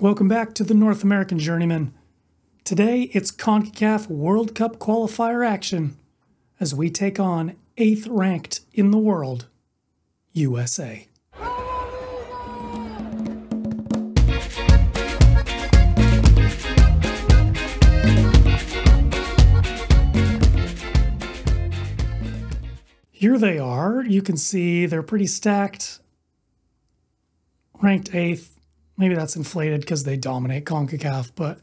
Welcome back to the North American Journeyman. Today, it's CONCACAF World Cup qualifier action as we take on 8th ranked in the world, USA. Here they are. You can see they're pretty stacked. Ranked 8th. Maybe that's inflated because they dominate CONCACAF, but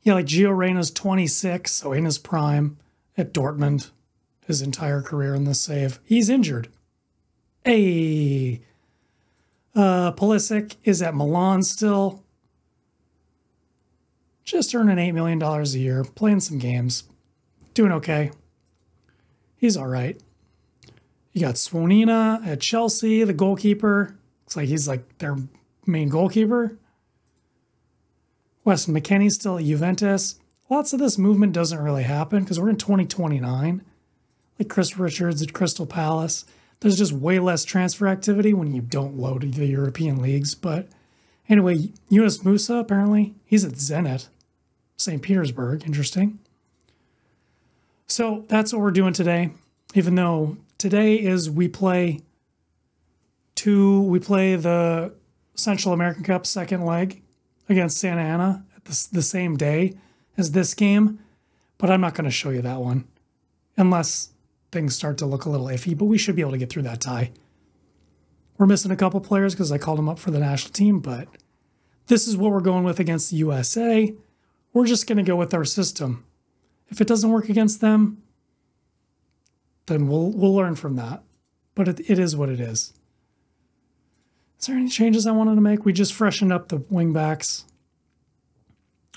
yeah, like Gio Reyna's 26, so in his prime at Dortmund, his entire career in this save. He's injured. Hey! Pulisic is at Milan still. Just earning $8 million a year, playing some games. Doing okay. He's alright. You got Slonina at Chelsea, the goalkeeper. Looks like he's like their main goalkeeper. Weston McKennie's still at Juventus. Lots of this movement doesn't really happen because we're in 2029. Like Chris Richards at Crystal Palace. There's just way less transfer activity when you don't load the European leagues. But anyway, Yunus Musah, apparently, he's at Zenit, St. Petersburg. Interesting. So that's what we're doing today. Even though today is we play the Central American Cup second leg against Santa Ana at the same day as this game, but I'm not going to show you that one unless things start to look a little iffy, but we should be able to get through that tie. We're missing a couple players because I called them up for the national team, but this is what we're going with against the USA. We're just going to go with our system. If it doesn't work against them, then we'll learn from that, but it is what it is. Is there any changes I wanted to make? We just freshened up the wing backs.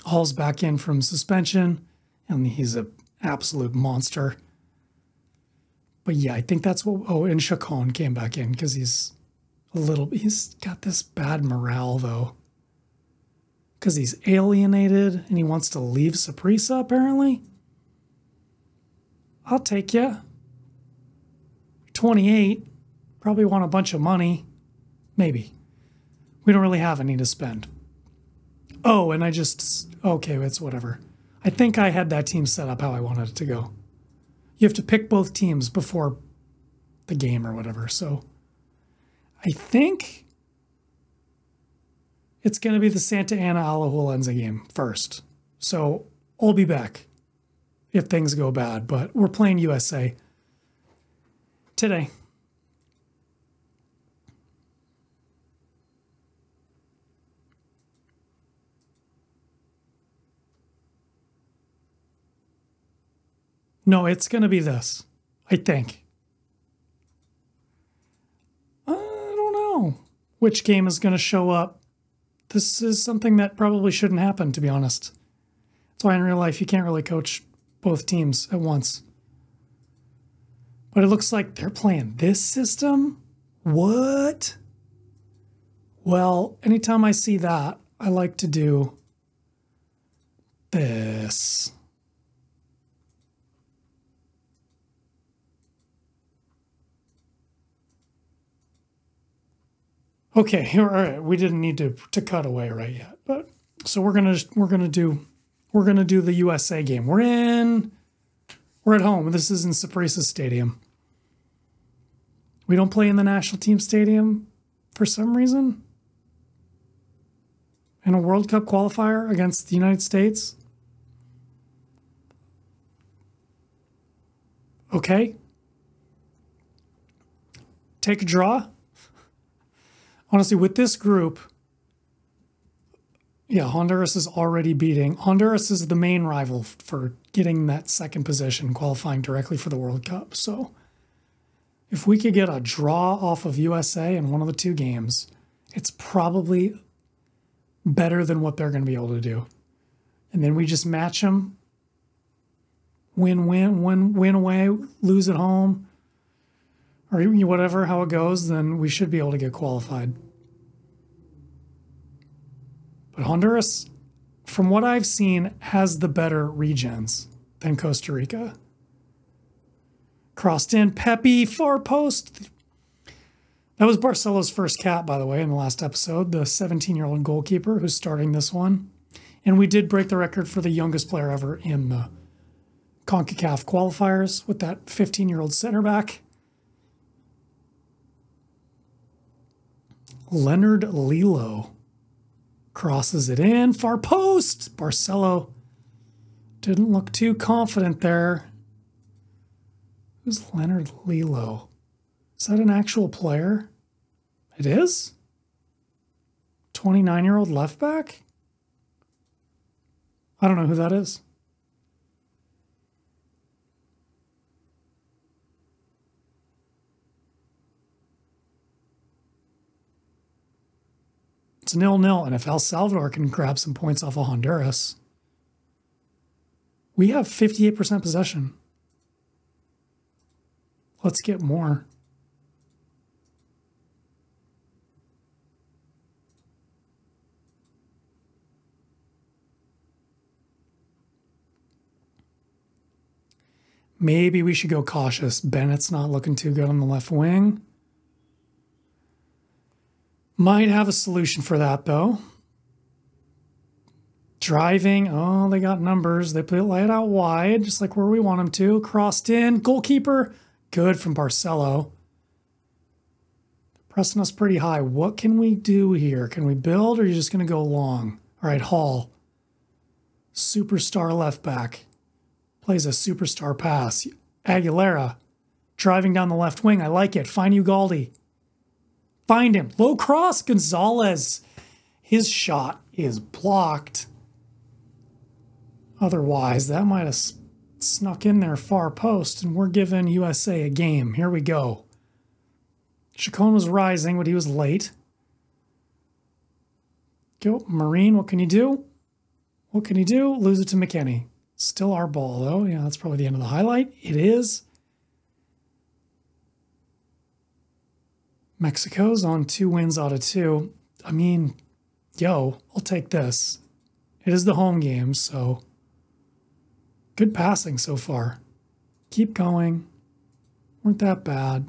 Hall's back in from suspension, and he's an absolute monster. But yeah, I think that's what... Oh, and Chacon came back in because he's a little... He's got this bad morale, though. Because he's alienated, and he wants to leave Saprissa, apparently. I'll take you. 28. Probably want a bunch of money. Maybe. We don't really have any to spend. Oh, and I just... Okay, it's whatever. I think I had that team set up how I wanted it to go. You have to pick both teams before the game or whatever, so... I think... It's going to be the Santa Ana Alajuelense game first. So, I'll be back if things go bad, but we're playing USA today. No, it's going to be this, I think. I don't know which game is going to show up. This is something that probably shouldn't happen, to be honest. That's why in real life you can't really coach both teams at once. But it looks like they're playing this system? What? Well, anytime I see that, I like to do this. Okay, all right. We didn't need to cut away right yet, but so we're gonna do the USA game. We're at home. This is in Saprissa Stadium. We don't play in the national team stadium for some reason. In a World Cup qualifier against the United States. Okay. Take a draw. Honestly, with this group, yeah, Honduras is already beating. Honduras is the main rival for getting that second position, qualifying directly for the World Cup. So if we could get a draw off of USA in one of the two games, it's probably better than what they're going to be able to do. And then we just match them. Win away, lose at home. Or whatever, how it goes, then we should be able to get qualified. But Honduras, from what I've seen, has the better regens than Costa Rica. Crossed in, Pepe, far post. That was Barcelo's first cap, by the way, in the last episode, the 17-year-old goalkeeper who's starting this one. And we did break the record for the youngest player ever in the CONCACAF qualifiers with that 15-year-old center back. Leonard Lilo crosses it in, far post. Barcelo didn't look too confident there. Who's Leonard Lilo? Is that an actual player? It is? 29-year-old left back? I don't know who that is. It's 0-0, and if El Salvador can grab some points off of Honduras, we have 58% possession. Let's get more. Maybe we should go cautious. Bennett's not looking too good on the left wing. Might have a solution for that, though. Driving. Oh, they got numbers. They play it out wide, just like where we want them to. Crossed in. Goalkeeper. Good from Barcelo. Pressing us pretty high. What can we do here? Can we build, or are you just going to go long? All right, Hall. Superstar left back. Plays a superstar pass. Aguilera. Driving down the left wing. I like it. Find Ugaldi. Find him. Low cross, Gonzalez. His shot is blocked. Otherwise, that might have snuck in there far post, and we're giving USA a game. Here we go. Chacon was rising, but he was late. Go, Marine, what can you do? What can you do? Lose it to McKinney. Still our ball, though. Yeah, that's probably the end of the highlight. It is. Mexico's on 2 wins out of 2. I mean, yo, I'll take this. It is the home game, so good passing so far. Keep going. Weren't that bad.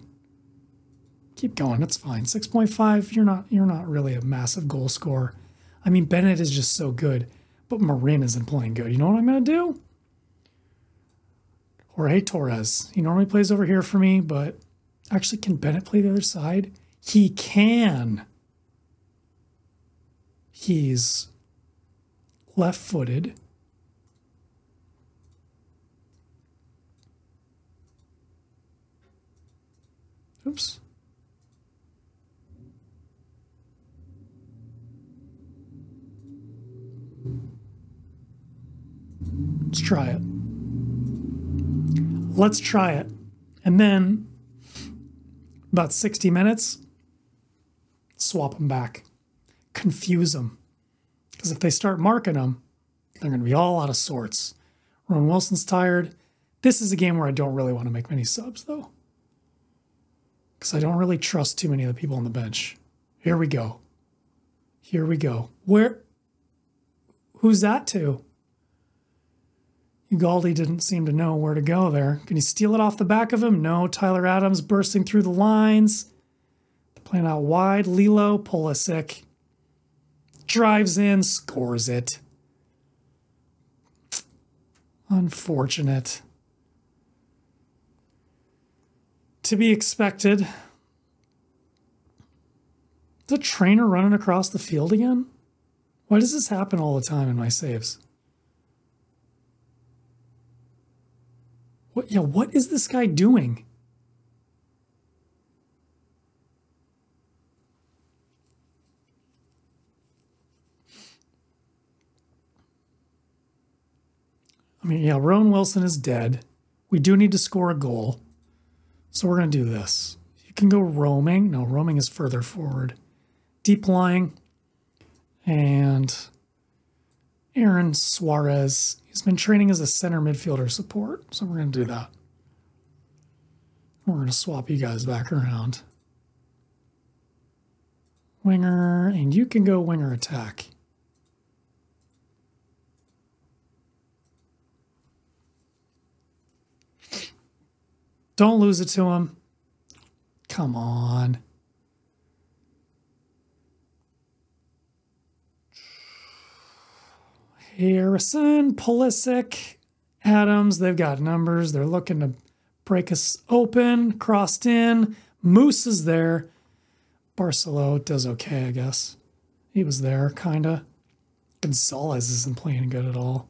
Keep going. It's fine. 6.5. You're not really a massive goal scorer. I mean, Bennett is just so good, but Marin isn't playing good. You know what I'm gonna do? Jorge Torres. He normally plays over here for me, but actually, can Bennett play the other side? He can. He's left-footed. Oops. Let's try it. Let's try it. And then about 60 minutes, swap them back. Confuse them. Because if they start marking them, they're going to be all out of sorts. Rowan Wilson's tired. This is a game where I don't really want to make many subs, though. Because I don't really trust too many of the people on the bench. Here we go. Here we go. Where? Who's that to? Ugaldi didn't seem to know where to go there. Can he steal it off the back of him? No. Tyler Adams bursting through the lines. Playing out wide. Lilo. Pulisic. Drives in. Scores it. Unfortunate. To be expected. The trainer running across the field again? Why does this happen all the time in my saves? What, yeah, what is this guy doing? I mean, yeah, Rowan Wilson is dead. We do need to score a goal. So we're going to do this. You can go roaming. No, roaming is further forward. Deep lying. And Aaron Suarez. He's been training as a center midfielder support, so we're going to do that. We're going to swap you guys back around. Winger, and you can go winger attack. Don't lose it to him. Come on. Harrison, Pulisic, Adams. They've got numbers. They're looking to break us open. Crossed in. Moose is there. Barcelo does okay, I guess. He was there, kind of. Gonzalez isn't playing good at all.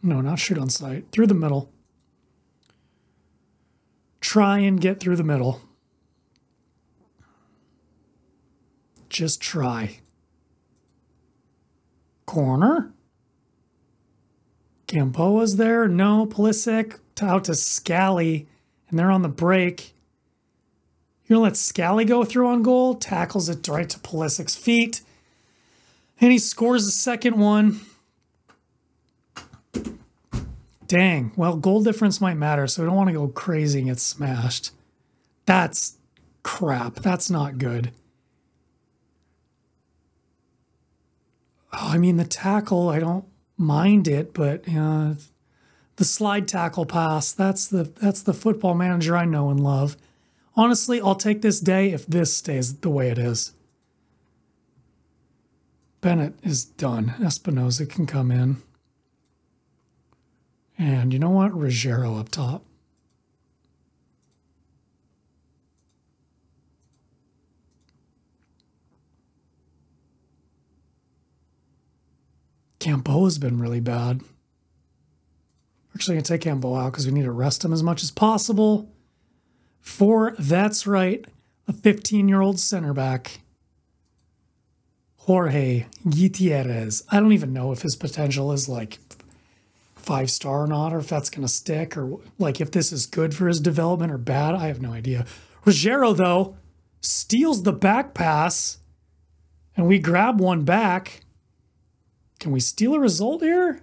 No, not shoot on sight. Through the middle. Try and get through the middle. Just try. Corner. Gamboa's there. No. Pulisic out to Scally. And they're on the break. You're going to let Scally go through on goal. Tackles it right to Pulisic's feet. And he scores the second one. Dang. Well, goal difference might matter, so we don't want to go crazy and get smashed. That's crap. That's not good. Oh, I mean, the tackle, I don't mind it, but the slide tackle pass, that's the football manager I know and love. Honestly, I'll take this day if this stays the way it is. Bennett is done. Espinoza can come in. And you know what? Ruggiero up top. Gamboa's been really bad. We're actually going to take Gamboa out because we need to rest him as much as possible. For, that's right, a 15-year-old center back. Jorge Gutierrez. I don't even know if his potential is like 5-star or not, or if that's going to stick, or like if this is good for his development or bad. I have no idea. Ruggiero, though, steals the back pass, and we grab one back. Can we steal a result here?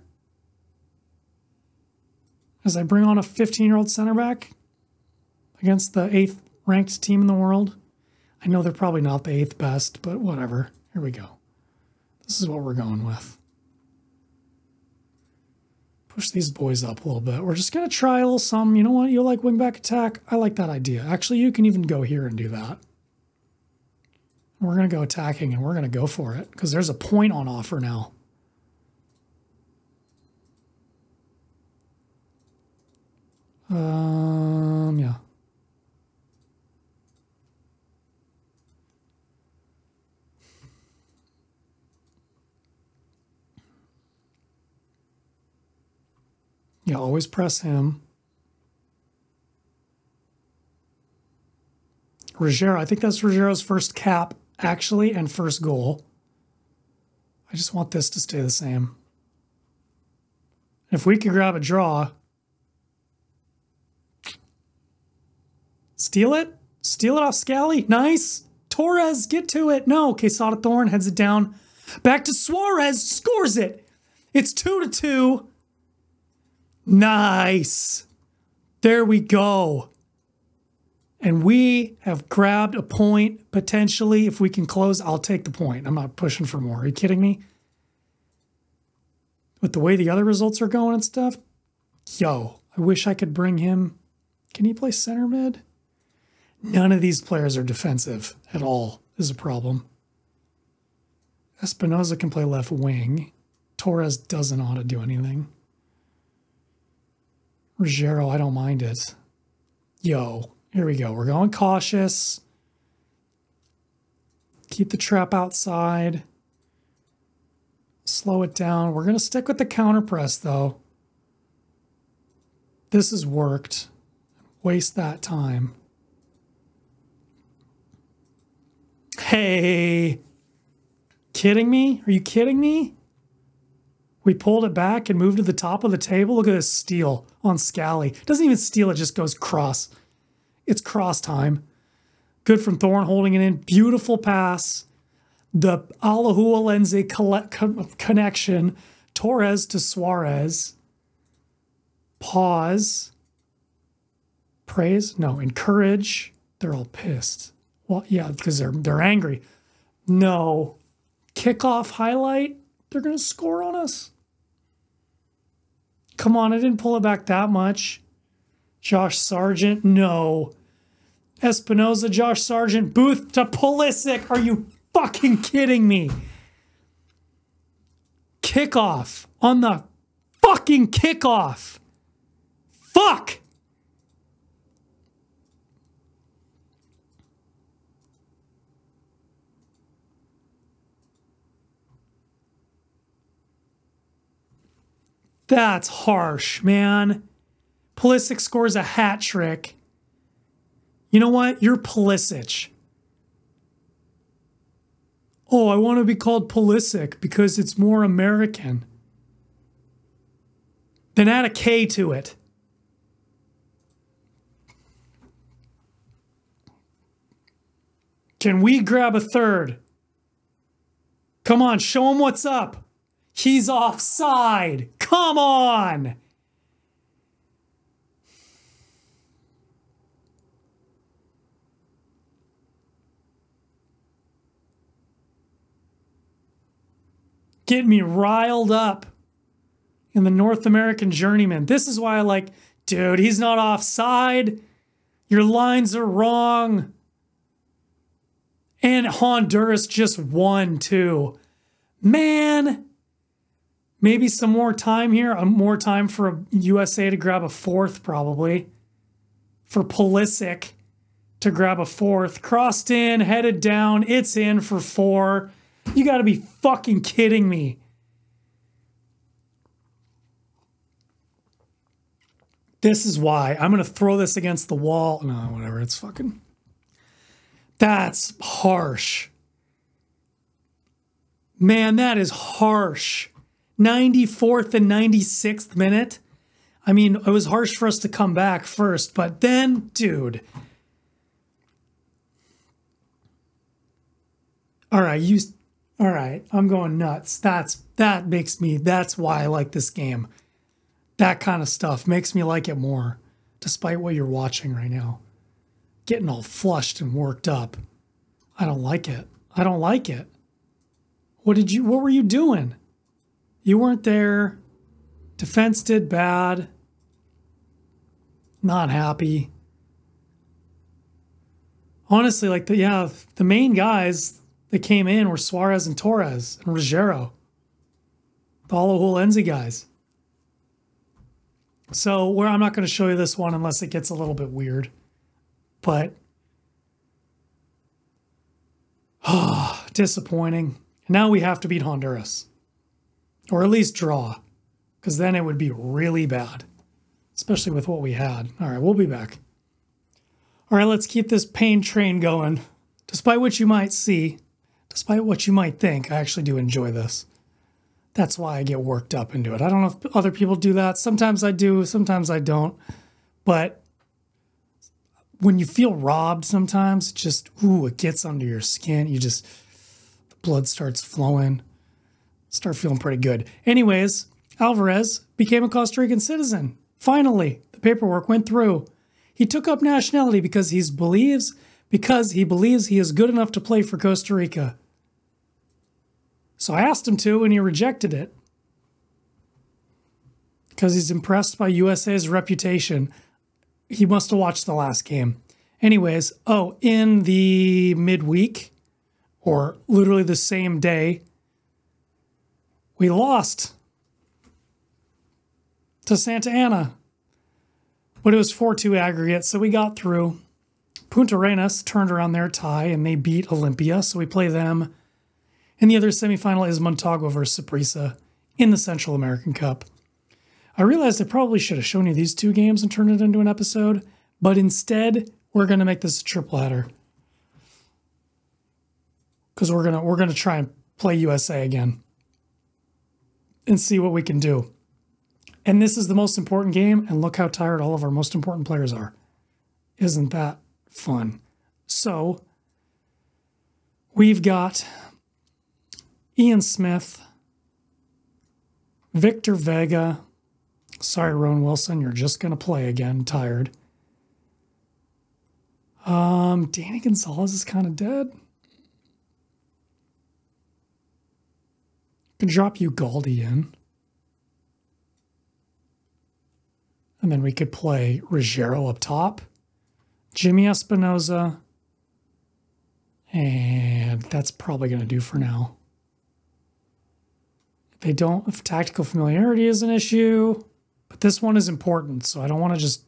As I bring on a 15-year-old center back against the 8th-ranked team in the world. I know they're probably not the 8th best, but whatever. Here we go. This is what we're going with. Push these boys up a little bit. We're just going to try a little something. You know what? You like wing-back attack? I like that idea. Actually, you can even go here and do that. We're going to go attacking, and we're going to go for it because there's a point on offer now. Yeah. Yeah, always press him. Ruggiero, I think that's Ruggiero's first cap, actually, and first goal. I just want this to stay the same. If we could grab a draw... Steal it. Steal it off Scally. Nice. Torres, get to it. No. Quesada Thorne heads it down. Back to Suarez. Scores it. It's 2-2. Nice. There we go. And we have grabbed a point, potentially. If we can close, I'll take the point. I'm not pushing for more. Are you kidding me? With the way the other results are going and stuff, yo, I wish I could bring him. Can he play center mid? None of these players are defensive at all is a problem. Espinoza can play left wing. Torres doesn't ought to do anything. Ruggiero, I don't mind it. Yo, here we go. We're going cautious. Keep the trap outside. Slow it down. We're going to stick with the counter press, though. This has worked. Waste that time. Hey, kidding me? Are you kidding me? We pulled it back and moved to the top of the table. Look at this steal on Scally. Doesn't even steal, it just goes cross. It's cross time. Good from Thorne holding it in. Beautiful pass. The Alajuelense connection. Torres to Suarez. Pause. Praise? No, encourage. They're all pissed. Well, yeah, because they're angry. No. kickoff highlight, they're going to score on us. Come on, I didn't pull it back that much. Josh Sargent, no. Espinoza, Josh Sargent, Booth to Pulisic. Are you fucking kidding me? Kickoff on the fucking kickoff. Fuck! That's harsh, man. Pulisic scores a hat trick. You know what? You're Pulisic. Oh, I want to be called Pulisic because it's more American. Then add a K to it. Can we grab a third? Come on, show him what's up. He's offside. Come on. Get me riled up in the North American journeyman. This is why I like, dude, he's not offside. Your lines are wrong. And Honduras just won too. Man. Maybe some more time here. More time for USA to grab a fourth, probably. For Pulisic to grab a fourth. Crossed in, headed down. It's in for four. You got to be fucking kidding me. This is why. I'm going to throw this against the wall. No, whatever. It's fucking... That's harsh. Man, that is harsh. 94th and 96th minute. I mean, it was harsh for us to come back first, but then, dude... All right, you... All right, I'm going nuts. That makes me, that's why I like this game. That kind of stuff makes me like it more, despite what you're watching right now. Getting all flushed and worked up. I don't like it. I don't like it. What were you doing? You weren't there. Defense did bad. Not happy. Honestly, like the main guys that came in were Suarez and Torres and Ruggiero. All the whole Enzi guys. So I'm not going to show you this one unless it gets a little bit weird. But disappointing. Now we have to beat Honduras. Or at least draw. Because then it would be really bad. Especially with what we had. Alright, we'll be back. Alright, let's keep this pain train going. Despite what you might see. Despite what you might think, I actually do enjoy this. That's why I get worked up into it. I don't know if other people do that. Sometimes I do, sometimes I don't. But when you feel robbed sometimes, it just, ooh, it gets under your skin. You just, the blood starts flowing. Start feeling pretty good. Anyways, Alvarez became a Costa Rican citizen. Finally, the paperwork went through. He took up nationality because he believes he is good enough to play for Costa Rica. So I asked him to, and he rejected it. Because he's impressed by USA's reputation. He must have watched the last game. Anyways, oh, in the midweek, or literally the same day, we lost to Santa Ana. But it was 4-2 aggregate, so we got through. Punta Arenas turned around their tie, and they beat Olympia, so we play them. And the other semifinal is Montego versus Saprissa in the Central American Cup. I realized I probably should have shown you these two games and turned it into an episode, but instead, we're going to make this a triple header. Because we're going to try and play USA again and see what we can do. And this is the most important game, and look how tired all of our most important players are. Isn't that fun? So, we've got Ian Smith, Victor Vega. Sorry, Rowan Wilson, you're just going to play again, tired. Danny Gonzalez is kind of dead. can drop Ugaldi in. And then we could play Ruggiero up top, Jimmy Espinoza, and that's probably going to do for now. They don't, if tactical familiarity is an issue, but this one is important, so I don't want to just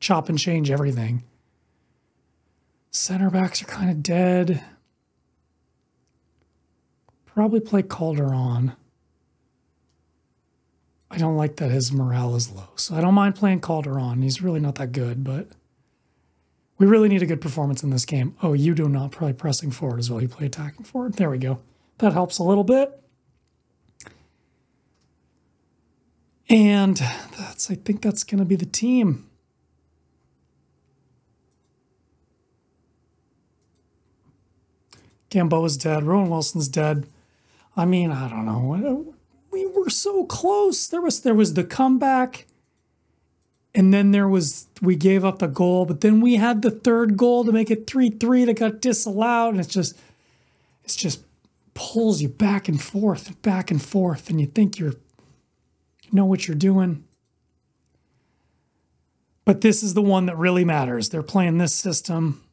chop and change everything. Center backs are kind of dead. Probably play Calderon. I don't like that his morale is low, so I don't mind playing Calderon. He's really not that good, but we really need a good performance in this game. Oh, you do not probably pressing forward as well. You play attacking forward. There we go. That helps a little bit. And that's, I think that's going to be the team. Gamboa's dead. Rowan Wilson's dead. I mean, I don't know. We were so close. There was the comeback, and then there was, we gave up the goal, but then we had the third goal to make it 3-3 that got disallowed, and it's just pulls you back and forth, and you think you know what you're doing. But this is the one that really matters. They're playing this system.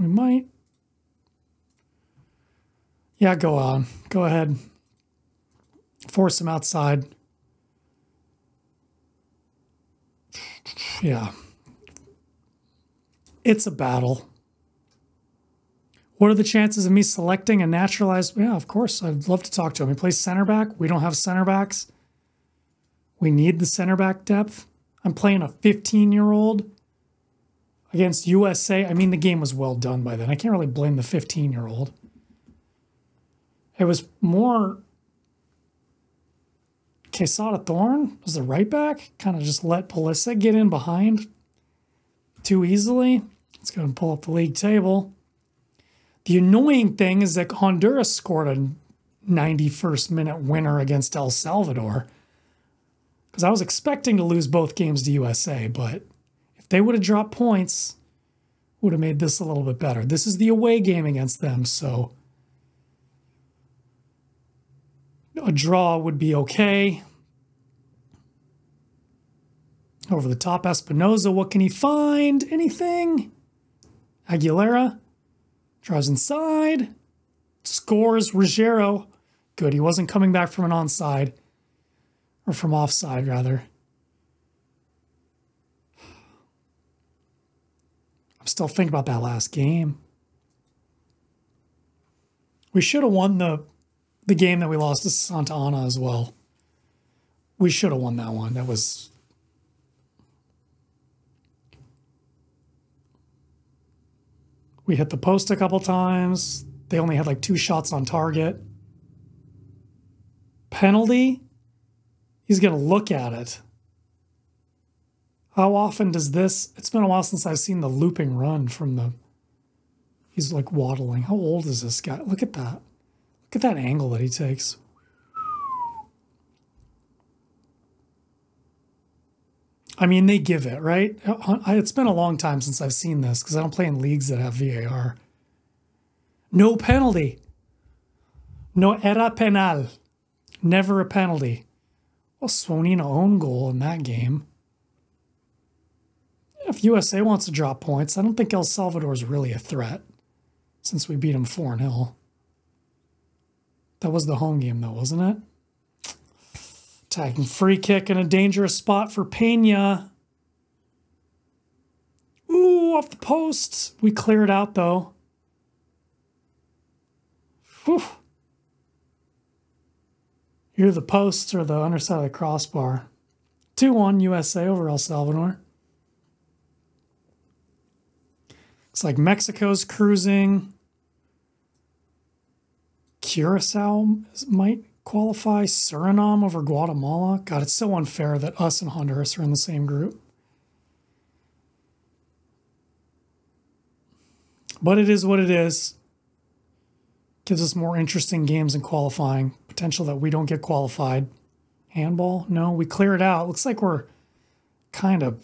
We might. Yeah, go on. Go ahead. Force him outside. Yeah. It's a battle. What are the chances of me selecting a naturalized? Yeah, of course. I'd love to talk to him. He plays center back. We don't have center backs. We need the center back depth. I'm playing a 15-year-old. Against USA, I mean, the game was well done by then. I can't really blame the 15-year-old. It was more... Quesada Thorne was the right back. Kind of just let Pulisic get in behind too easily. Let's go and pull up the league table. The annoying thing is that Honduras scored a 91st minute winner against El Salvador. Because I was expecting to lose both games to USA, but... they would have dropped points, would have made this a little bit better. This is the away game against them, so a draw would be okay. Over the top, Espinoza, what can he find? Anything? Aguilera drives inside, scores. Ruggiero, good. He wasn't coming back from an onside, or from offside, rather. Still think about that last game. We should have won the game that we lost to Santa Ana as well. We should have won that one. That was... we hit the post a couple times. They only had like 2 shots on target. Penalty? He's going to look at it. How often does this... it's been a while since I've seen the looping run from the... he's like waddling. How old is this guy? Look at that. Look at that angle that he takes. I mean, they give it, right? It's been a long time since I've seen this because I don't play in leagues that have VAR. No penalty. No era penal. Never a penalty. Well, Slonina own goal in that game. If USA wants to drop points, I don't think El Salvador is really a threat since we beat them 4-0. That was the home game, though, wasn't it? Attacking free kick in a dangerous spot for Pena. Ooh, off the post. We clear it out, though. Whew. You're the post or the underside of the crossbar. 2-1 USA over El Salvador. It's like Mexico's cruising. Curacao might qualify. Suriname over Guatemala. God, it's so unfair that us and Honduras are in the same group. But it is what it is. Gives us more interesting games in qualifying. Potential that we don't get qualified. Handball? No, we clear it out. Looks like we're kind of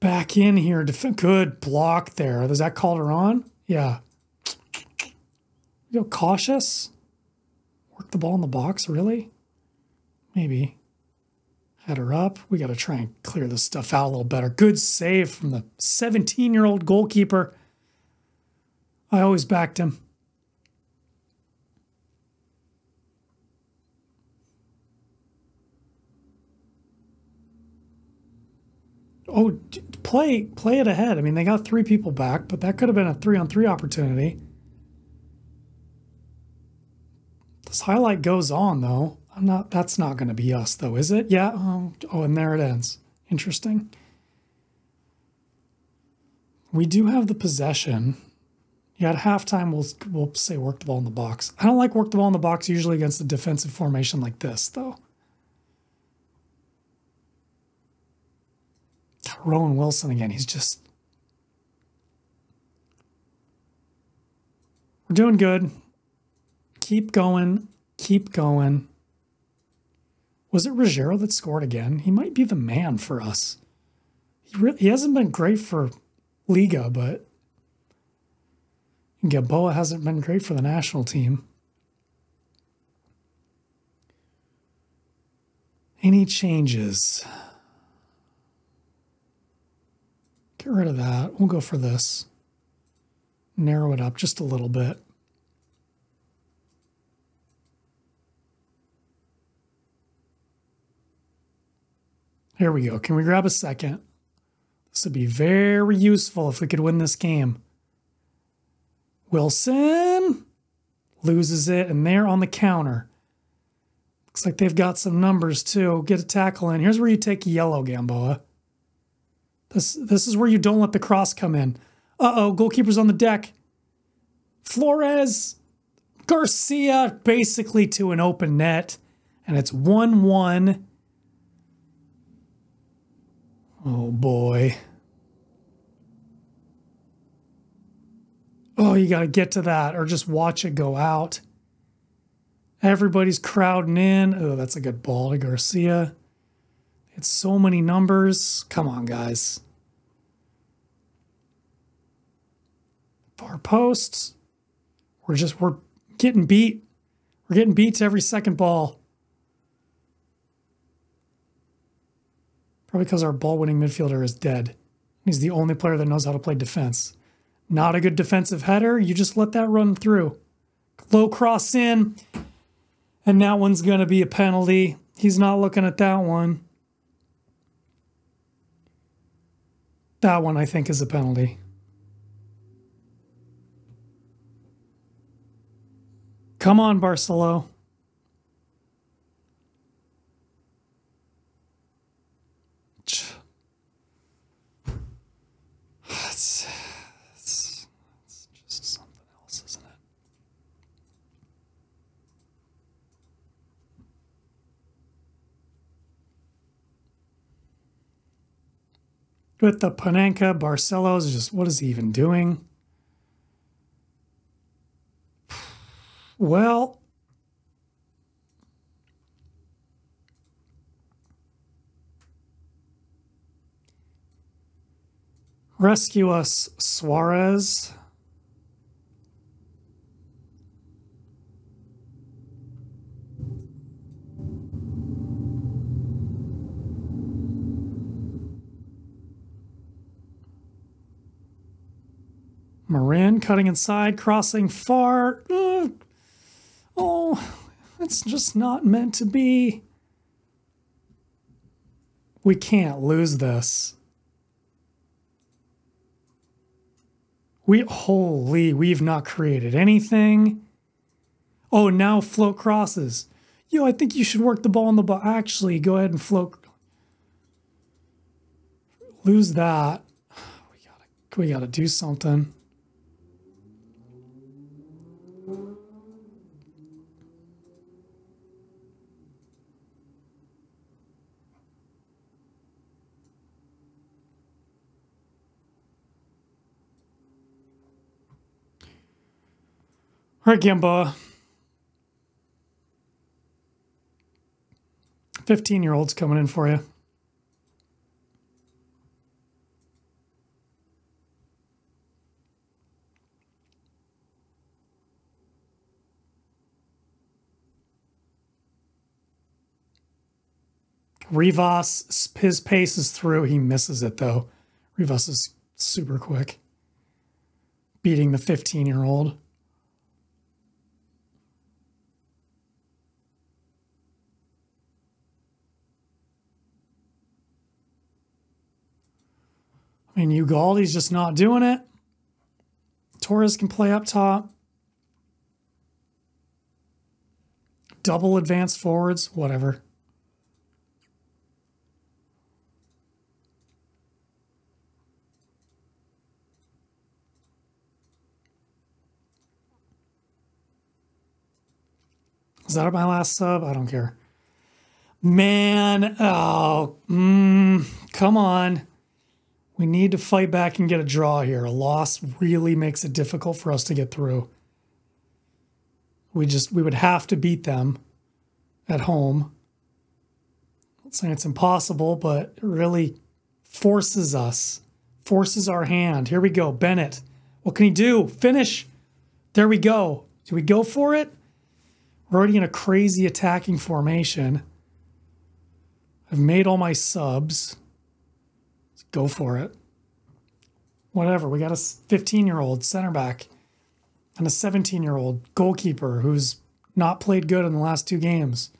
back in here. Good block there. Was that Calderon? Yeah. You know, cautious. Work the ball in the box, really? Maybe. Had her up. We got to try and clear this stuff out a little better. Good save from the 17-year-old goalkeeper. I always backed him. Oh, play it ahead. I mean, they got three people back, but that could have been a 3-on-3 opportunity. This highlight goes on, though. That's not going to be us, though, is it? Yeah. Oh, and there it ends. Interesting. We do have the possession. Yeah, at halftime, we'll say work the ball in the box. I don't like work the ball in the box usually against a defensive formation like this, though. Rowan Wilson again. He's just... We're doing good. Keep going. Keep going. Was it Ruggiero that scored again? He might be the man for us. He hasn't been great for Liga, but Gamboa hasn't been great for the national team. Any changes? Get rid of that. We'll go for this. Narrow it up just a little bit. Here we go. Can we grab a second? This would be very useful if we could win this game. Wilson loses it, and they're on the counter. Looks like they've got some numbers, too. Get a tackle in. Here's where you take yellow, Gamboa. This is where you don't let the cross come in. Uh-oh, goalkeeper's on the deck. Flores, Garcia, basically to an open net, and it's 1-1. Oh, boy. Oh, you got to get to that or just watch it go out. Everybody's crowding in. Oh, that's a good ball to Garcia. It's so many numbers. Come on, guys. Far posts. We're getting beat. We're getting beat to every second ball. Probably because our ball-winning midfielder is dead. He's the only player that knows how to play defense. Not a good defensive header. You just let that run through. Low cross in. And that one's going to be a penalty. He's not looking at that one. That one, I think, is a penalty. Come on, Barcelo. It's just something else, isn't it? With the Panenka, Barcelo's just, what is he even doing? Well... Rescue us, Suarez. Marin cutting inside, crossing far. Oh, it's just not meant to be. We can't lose this. Holy, we've not created anything. Oh, now float crosses. Yo, I think you should work the ball in the box. Actually, go ahead and float. Lose that. We gotta do something. All right, Gamboa. 15-year-olds coming in for you. Rivas, his pace is through. He misses it, though. Rivas is super quick. Beating the 15-year-old. I mean, Ugaldi's just not doing it. Torres can play up top. Double advanced forwards, whatever. Is that my last sub? I don't care. Man, oh, come on. We need to fight back and get a draw here. A loss really makes it difficult for us to get through. We would have to beat them at home. I'm not saying it's impossible, but it really forces us, forces our hand. Here we go, Bennett. What can he do? Finish. There we go. Do we go for it? We're already in a crazy attacking formation. I've made all my subs. Let's go for it. Whatever. We got a 15-year-old center back and a 17-year-old goalkeeper who's not played good in the last two games.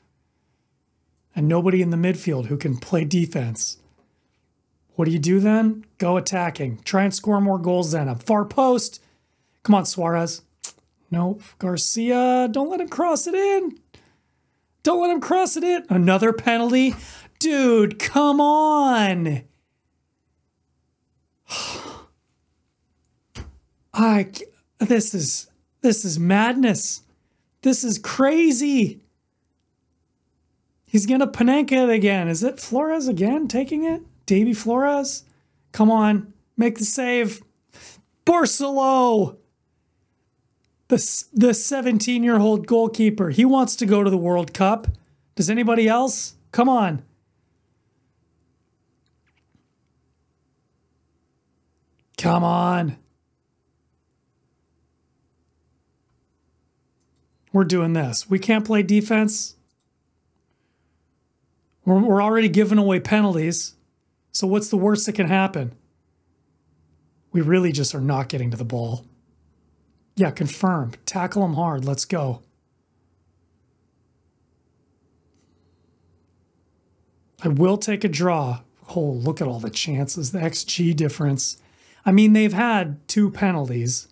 And nobody in the midfield who can play defense. What do you do then? Go attacking. Try and score more goals then. A far post. Come on, Suarez. Nope. Garcia. Don't let him cross it in. Don't let him cross it in. Another penalty. Dude, come on. This is madness. This is crazy. He's going to Panenka it again. Is it Flores again taking it? Davy Flores? Come on. Make the save. Barcelo. The 17-year-old goalkeeper. He wants to go to the World Cup. Does anybody else? Come on. Come on. We're doing this. We can't play defense. We're already giving away penalties. So what's the worst that can happen? We really just are not getting to the ball. Yeah, confirmed. Tackle him hard. Let's go. I will take a draw. Oh, look at all the chances. The XG difference. I mean, they've had two penalties.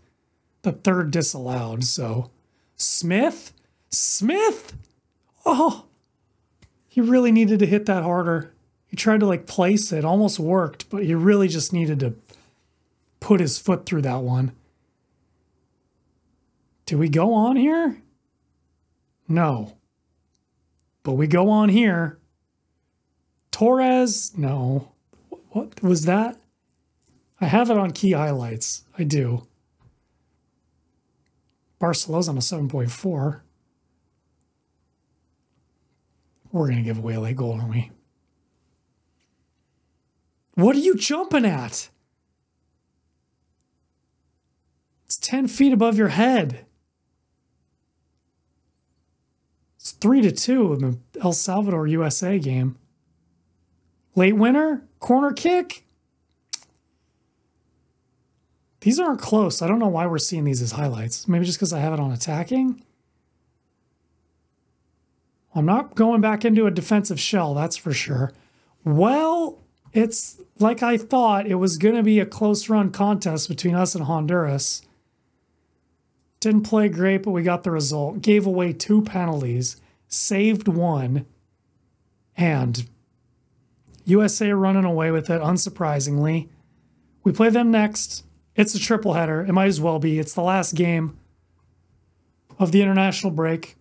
The third disallowed, so... Smith? Smith? Oh, he really needed to hit that harder. He tried to like place it, almost worked, but he really just needed to put his foot through that one. Do we go on here? No. But we go on here. Torres? No. What was that? I have it on key highlights. I do. Barcelona's on a 7.4. We're going to give away a late goal, aren't we? What are you jumping at? It's 10 feet above your head. It's 3-2 in the El Salvador USA game. Late winner? Corner kick? These aren't close. I don't know why we're seeing these as highlights. Maybe just because I have it on attacking. I'm not going back into a defensive shell, that's for sure. Well, it's like I thought. It was going to be a close run contest between us and Honduras. Didn't play great, but we got the result. Gave away two penalties. Saved one. And USA running away with it, unsurprisingly. We play them next. It's a triple header. It might as well be. It's the last game of the international break.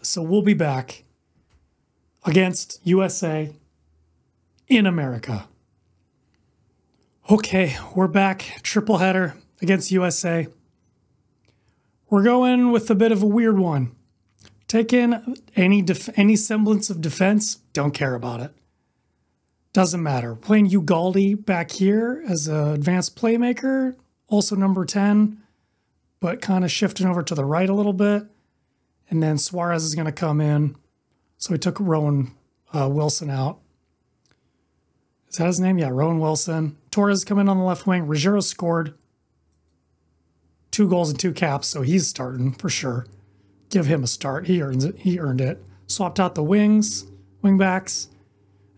So we'll be back against USA in America. Okay, we're back. Triple header against USA. We're going with a bit of a weird one. Take in any semblance of defense. Don't care about it. Doesn't matter. Playing Ugaldi back here as an advanced playmaker, also number 10, but kind of shifting over to the right a little bit. And then Suarez is going to come in. So we took Rowan Wilson out. Is that his name? Yeah, Rowan Wilson. Torres coming in on the left wing. Ruggiero scored 2 goals and 2 caps, so he's starting for sure. Give him a start. He earns it. He earned it. Swapped out the wing backs,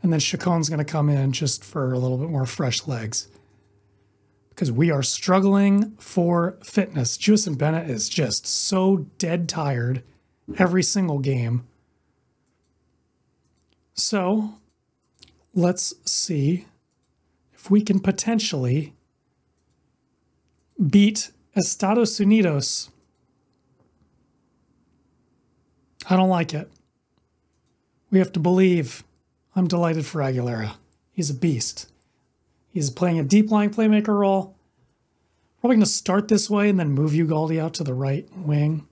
and then Chacon's going to come in just for a little bit more fresh legs, because we are struggling for fitness. Jewison Bennett is just so dead tired every single game. So let's see if we can potentially beat Estados Unidos. I don't like it. We have to believe. I'm delighted for Aguilera. He's a beast. He's playing a deep-lying playmaker role. Probably going to start this way and then move Ugaldi out to the right wing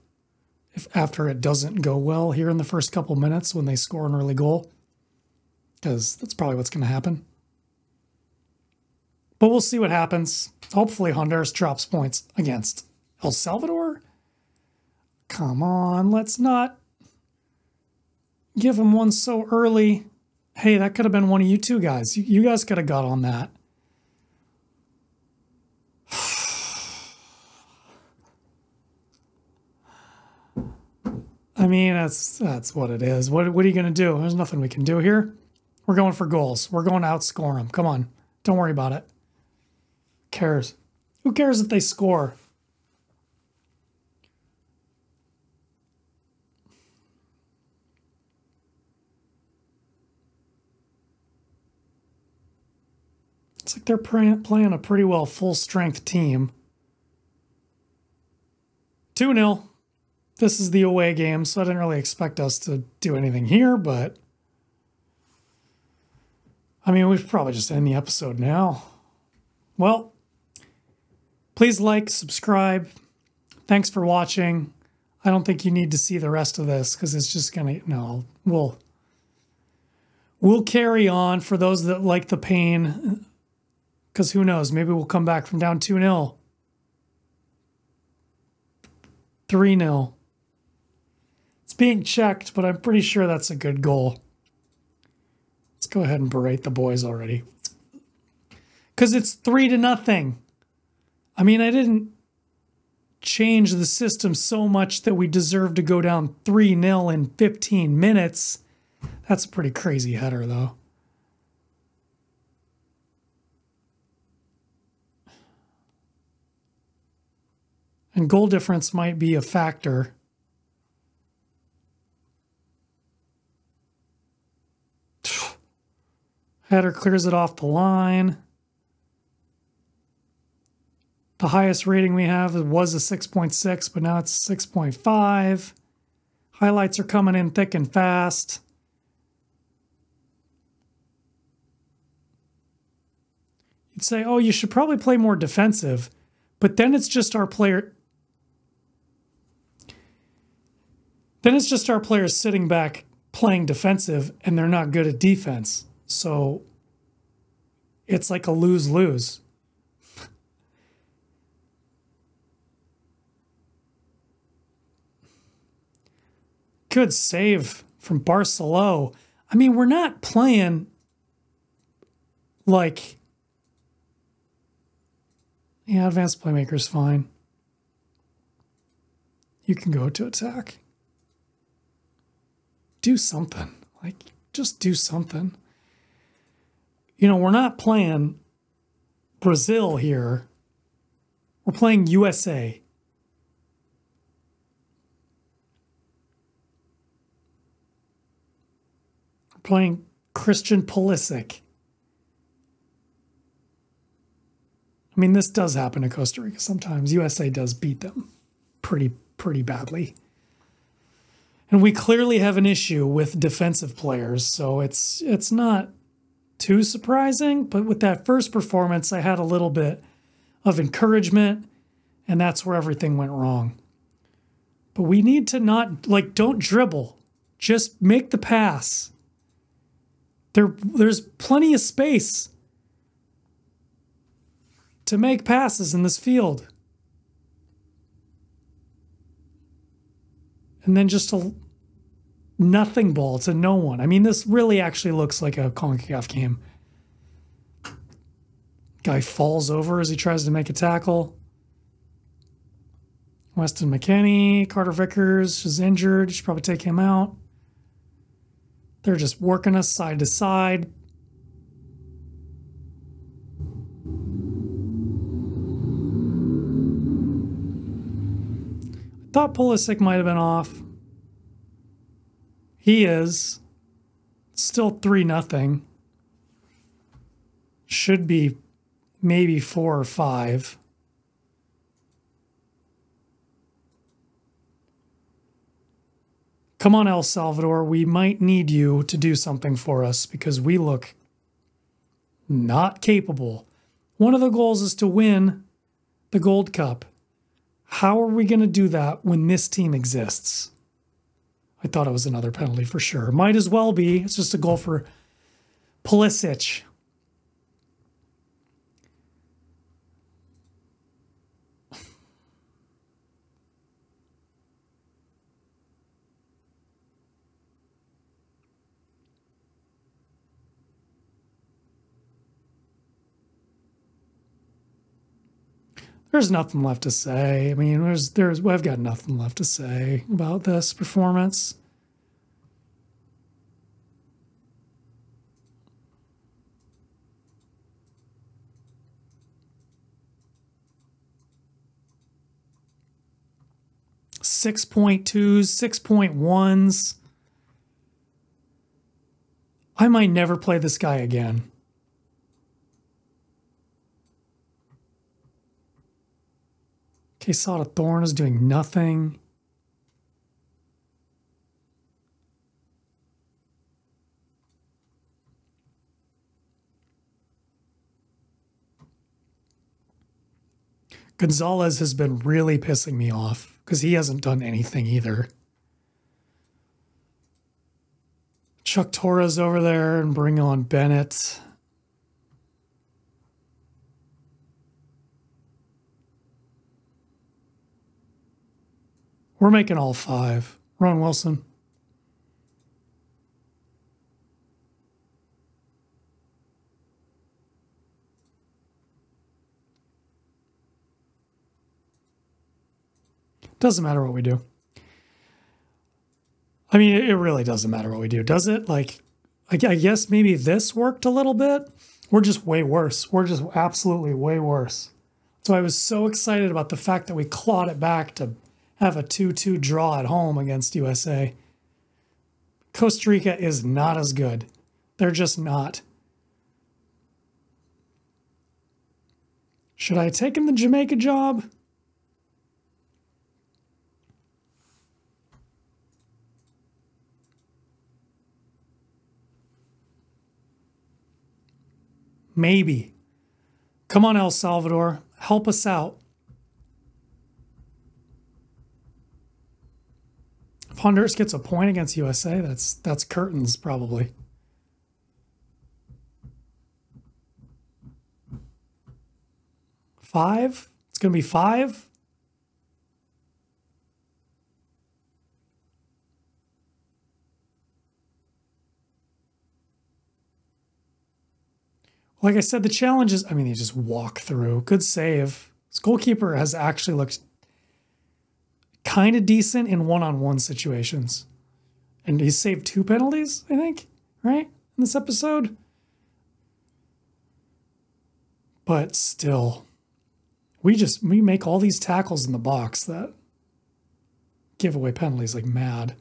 after it doesn't go well here in the first couple minutes when they score an early goal, because that's probably what's going to happen. But we'll see what happens. Hopefully Honduras drops points against El Salvador. Come on, let's not give them one so early. Hey, that could have been one of you two guys. You guys could have got on that. I mean, that's what it is. What are you going to do? There's nothing we can do here. We're going for goals. We're going to outscore them. Come on. Don't worry about it. Who cares? Who cares if they score? It's like they're playing a pretty well full-strength team. 2-0. This is the away game, so I didn't really expect us to do anything here, but I mean, we should probably just end the episode now. Well, please like, subscribe. Thanks for watching. I don't think you need to see the rest of this because it's just going to, no, we'll carry on for those that like the pain, because who knows, maybe we'll come back from down 2-0. 3-0. It's being checked, but I'm pretty sure that's a good goal. Let's go ahead and berate the boys already, because it's 3-0. I mean, I didn't change the system so much that we deserve to go down 3-0 in 15 minutes. That's a pretty crazy header, though. And goal difference might be a factor. Header clears it off the line. The highest rating we have was a 6.6, but now it's 6.5. Highlights are coming in thick and fast. You'd say, oh, you should probably play more defensive, but then it's just our player. Then it's just our players sitting back playing defensive, and they're not good at defense. So it's like a lose-lose. Good save from Barcelo. I mean, we're not playing like... Yeah, advanced playmaker's fine. You can go to attack. Do something. Like, just do something. You know, we're not playing Brazil here. We're playing USA. We're playing Christian Pulisic. I mean, this does happen to Costa Rica sometimes. USA does beat them pretty badly. And we clearly have an issue with defensive players, so it's not too surprising, but with that first performance, I had a little bit of encouragement, and that's where everything went wrong. But we need to not, like, don't dribble. Just make the pass. There's plenty of space to make passes in this field. And then just nothing ball to no one. I mean, this really actually looks like a CONCACAF game. Guy falls over as he tries to make a tackle. Weston McKennie, Carter Vickers is injured. Should probably take him out. They're just working us side to side. I thought Pulisic might have been off. He is. Still 3-0. Should be maybe 4 or 5. Come on, El Salvador, we might need you to do something for us because we look not capable. One of the goals is to win the Gold Cup. How are we going to do that when this team exists? I thought it was another penalty for sure. Might as well be. It's just a goal for Pulisic. There's nothing left to say. I mean, I've got nothing left to say about this performance. $6.2s, $6.1s. I might never play this guy again. Quesada Thorne is doing nothing. Gonzalez has been really pissing me off because he hasn't done anything either. Chuck Torres over there and bring on Bennett. We're making all 5. Rowan Wilson. Doesn't matter what we do. I mean, it really doesn't matter what we do, does it? Like, I guess maybe this worked a little bit. We're just way worse. We're just absolutely way worse. So I was so excited about the fact that we clawed it back to have a 2-2 draw at home against USA. Costa Rica is not as good. They're just not. Should I take him the Jamaica job? Maybe. Come on, El Salvador. Help us out. Honduras gets a point against USA. That's curtains, probably. Five? It's going to be 5? Like I said, the challenge is, I mean, they just walk through. Good save. This goalkeeper has actually looked kind of decent in one-on-one situations. And he saved 2 penalties, I think, right? In this episode. But still, we make all these tackles in the box that give away penalties like mad.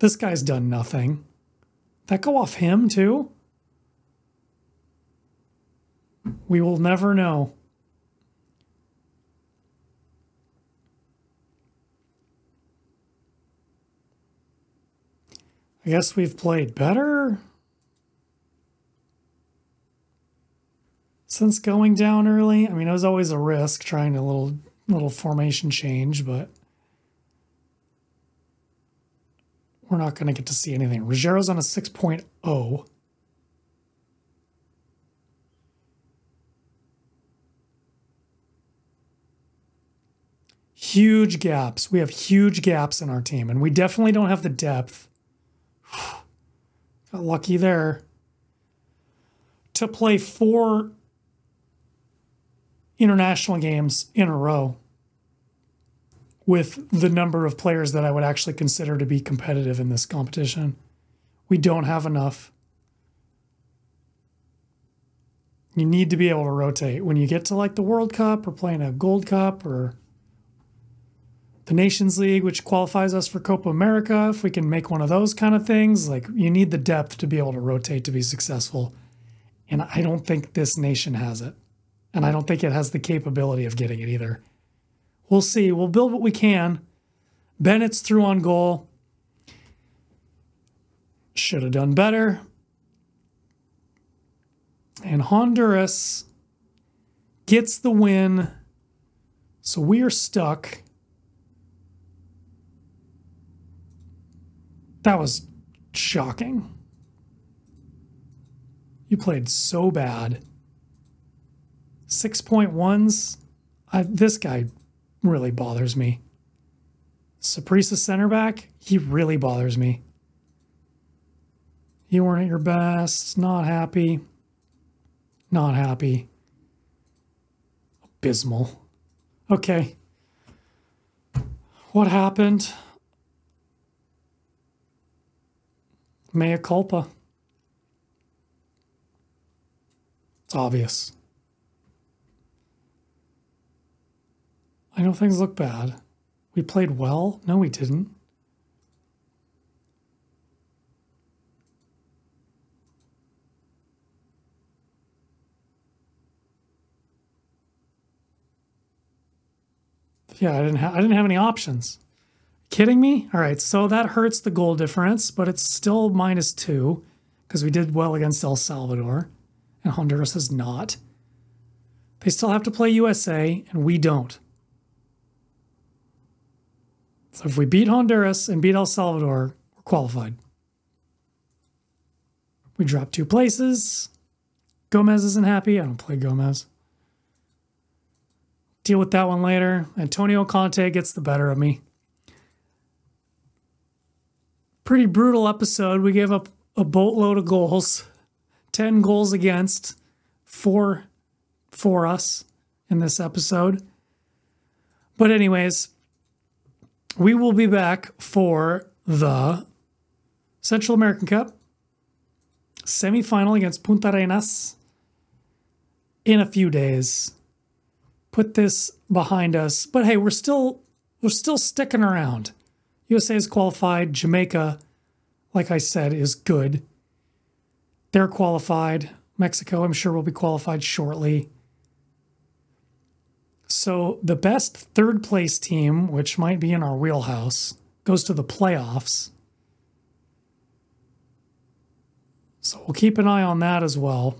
This guy's done nothing. That go off him too? We will never know. I guess we've played better since going down early. I mean, it was always a risk trying a little formation change, but we're not going to get to see anything. Ruggiero's on a 6.0. Huge gaps. We have huge gaps in our team, and we definitely don't have the depth Got lucky there. To play 4 international games in a row with the number of players that I would actually consider to be competitive in this competition. We don't have enough. You need to be able to rotate. When you get to like the World Cup or playing a Gold Cup or the Nations League, which qualifies us for Copa America, if we can make one of those kind of things, like you need the depth to be able to rotate to be successful. And I don't think this nation has it. And I don't think it has the capability of getting it either. We'll see. We'll build what we can. Bennett's through on goal. Should have done better. And Honduras gets the win. So we are stuck. That was shocking. You played so bad. 6.1s. This guy really bothers me. Saprissa center back, he really bothers me. You weren't at your best. Not happy. Not happy. Abysmal. Okay. What happened? Mea culpa. It's obvious. I know things look bad. We played well. No, we didn't. Yeah, I didn't have any options. Kidding me? All right, so that hurts the goal difference, but it's still -2 because we did well against El Salvador, and Honduras is not. They still have to play USA, and we don't. So if we beat Honduras and beat El Salvador, we're qualified. We dropped 2 places. Gomez isn't happy. I don't play Gomez. Deal with that one later. Antonio Conte gets the better of me. Pretty brutal episode. We gave up a boatload of goals. 10 goals against. 4 for us in this episode. But anyways, we will be back for the Central American Cup semifinal against Punta Arenas in a few days. Put this behind us. But hey, we're still sticking around. USA is qualified. Jamaica, like I said, is good. They're qualified. Mexico, I'm sure, will be qualified shortly. So the best third-place team, which might be in our wheelhouse, goes to the playoffs. So we'll keep an eye on that as well,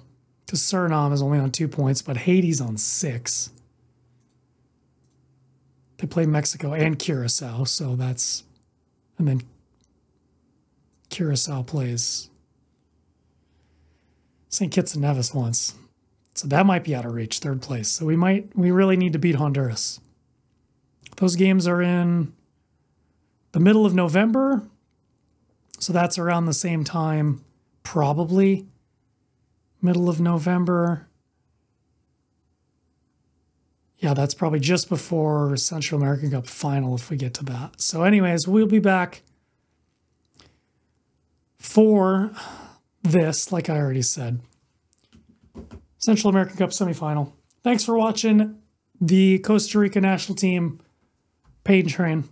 because Suriname is only on 2 points, but Haiti's on 6. They play Mexico and Curacao, so that's... And then Curacao plays St. Kitts and Nevis once. So that might be out of reach, third place. So we really need to beat Honduras. Those games are in the middle of November. So that's around the same time, probably. Middle of November. Yeah, that's probably just before Central American Cup final if we get to that. So anyways, we'll be back for this, like I already said. Central American Cup semifinal. Thanks for watching the Costa Rica national team. Pain train.